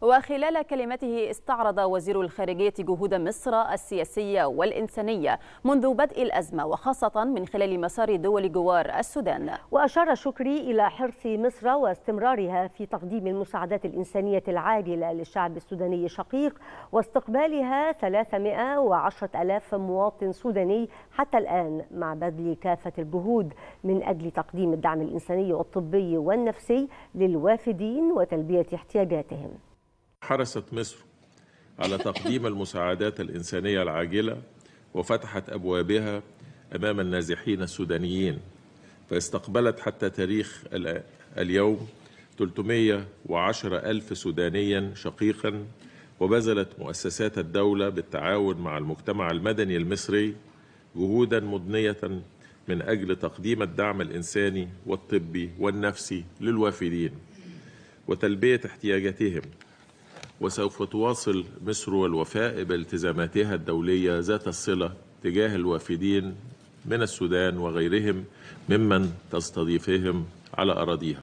وخلال كلمته استعرض وزير الخارجية جهود مصر السياسية والإنسانية منذ بدء الأزمة وخاصة من خلال مسار دول جوار السودان. وأشار شكري إلى حرص مصر واستمرارها في تقديم المساعدات الإنسانية العاجلة للشعب السوداني الشقيق واستقبالها 310,000 مواطن سوداني حتى الآن، مع بذل كافة الجهود من أجل تقديم الدعم الإنساني والطبي والنفسي للوافدين وتلبية احتياجاتهم. حرصت مصر على تقديم المساعدات الإنسانية العاجلة وفتحت أبوابها أمام النازحين السودانيين، فاستقبلت حتى تاريخ اليوم 310,000 سودانيا شقيقا، وبذلت مؤسسات الدولة بالتعاون مع المجتمع المدني المصري جهودا مضنية من أجل تقديم الدعم الإنساني والطبي والنفسي للوافدين وتلبية احتياجاتهم، وسوف تواصل مصر والوفاء بالتزاماتها الدولية ذات الصلة تجاه الوافدين من السودان وغيرهم ممن تستضيفهم على أراضيها.